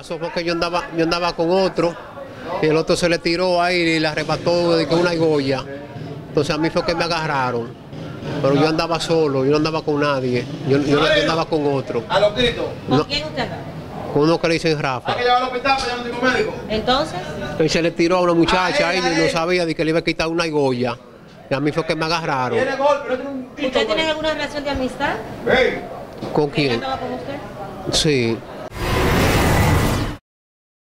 Pasó porque yo andaba con otro y el otro se le tiró ahí y le arrebató de una goya. Entonces a mí fue que me agarraron. Pero yo andaba solo, yo no andaba con nadie. Yo andaba con otro. ¿A los gritos? ¿Con quién usted andaba? Con uno que le dicen Rafa. ¿Hay que llevarlo al hospital para allá no tengo médico? ¿Entonces? Y se le tiró a una muchacha ahí y no sabía de que le iba a quitar una goya. Y a mí fue que me agarraron. ¿Usted tiene alguna relación de amistad? ¿Con quién? ¿Quién andaba con usted? Sí.